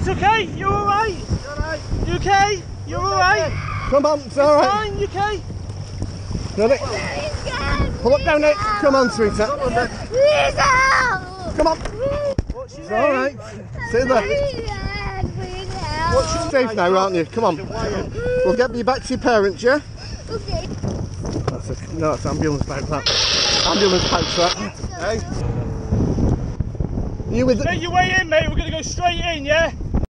It's okay, you're alright. You're alright. You okay? You're alright. Come on, it's alright. It's fine, you okay? No, pull up down next. Come on, sweetheart. Please help! Come on. What's your name? Alright. Sit there. Please help. What's your safe now, aren't you? Come on. We'll get you back to your parents, yeah? Okay. That's a, no, that's ambulance bag, that. Ambulance bag, that. Hey? You with the... Make your way in, mate. We're going to go straight in, yeah?